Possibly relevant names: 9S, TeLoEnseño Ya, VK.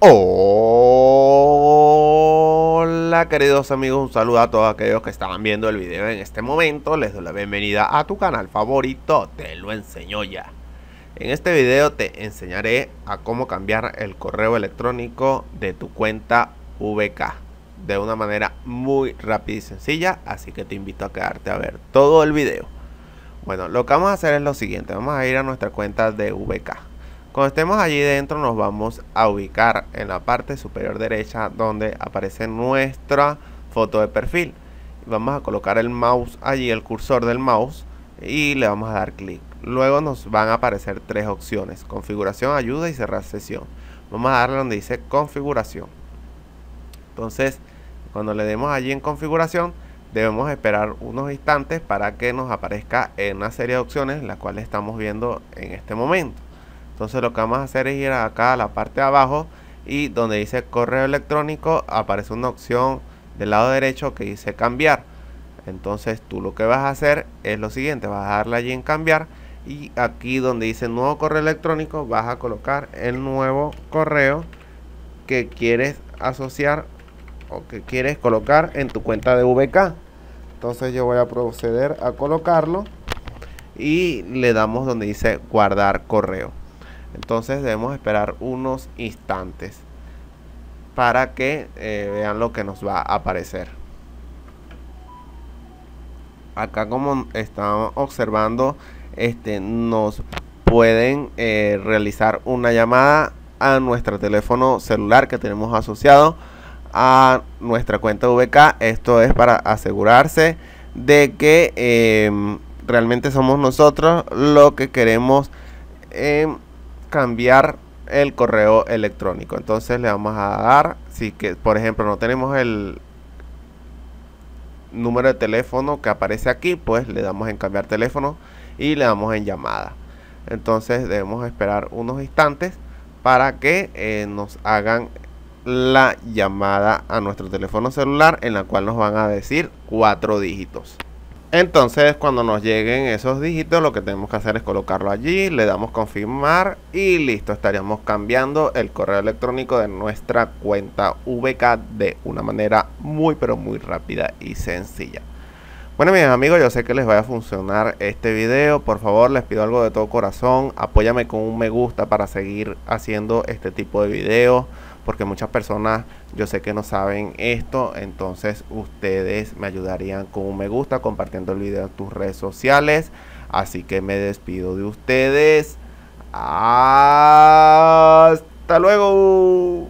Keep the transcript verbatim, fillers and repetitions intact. Hola queridos amigos, un saludo a todos aquellos que estaban viendo el video en este momento. Les doy la bienvenida a tu canal favorito, Te lo enseño ya. En este video te enseñaré a cómo cambiar el correo electrónico de tu cuenta V K de una manera muy rápida y sencilla, así que te invito a quedarte a ver todo el video. Bueno, lo que vamos a hacer es lo siguiente: vamos a ir a nuestra cuenta de V K. Cuando estemos allí dentro nos vamos a ubicar en la parte superior derecha donde aparece nuestra foto de perfil. Vamos a colocar el mouse allí, el cursor del mouse, y le vamos a dar clic. Luego nos van a aparecer tres opciones: configuración, ayuda y cerrar sesión. Vamos a darle donde dice configuración. Entonces cuando le demos allí en configuración debemos esperar unos instantes para que nos aparezca en una serie de opciones las cuales estamos viendo en este momento. Entonces lo que vamos a hacer es ir acá a la parte de abajo, y donde dice correo electrónico aparece una opción del lado derecho que dice cambiar. Entonces tú lo que vas a hacer es lo siguiente: vas a darle allí en cambiar, y aquí donde dice nuevo correo electrónico vas a colocar el nuevo correo que quieres asociar o que quieres colocar en tu cuenta de V K. Entonces yo voy a proceder a colocarlo y le damos donde dice guardar correo. Entonces debemos esperar unos instantes para que eh, vean lo que nos va a aparecer. Acá, como estamos observando, este, nos pueden eh, realizar una llamada a nuestro teléfono celular que tenemos asociado a nuestra cuenta V K. Esto es para asegurarse de que eh, realmente somos nosotros lo que queremos eh, cambiar el correo electrónico. Entonces le vamos a dar, si que por ejemplo no tenemos el número de teléfono que aparece aquí, pues le damos en cambiar teléfono y le damos en llamada. Entonces debemos esperar unos instantes para que eh, nos hagan la llamada a nuestro teléfono celular, en la cual nos van a decir cuatro dígitos. Entonces cuando nos lleguen esos dígitos, lo que tenemos que hacer es colocarlo allí, le damos confirmar y listo, estaríamos cambiando el correo electrónico de nuestra cuenta V K de una manera muy pero muy rápida y sencilla. Bueno, mis amigos, yo sé que les vaya a funcionar este video. Por favor, les pido algo de todo corazón: apóyame con un me gusta para seguir haciendo este tipo de videos, porque muchas personas yo sé que no saben esto. Entonces ustedes me ayudarían con un me gusta, compartiendo el video en tus redes sociales. Así que me despido de ustedes. Hasta luego.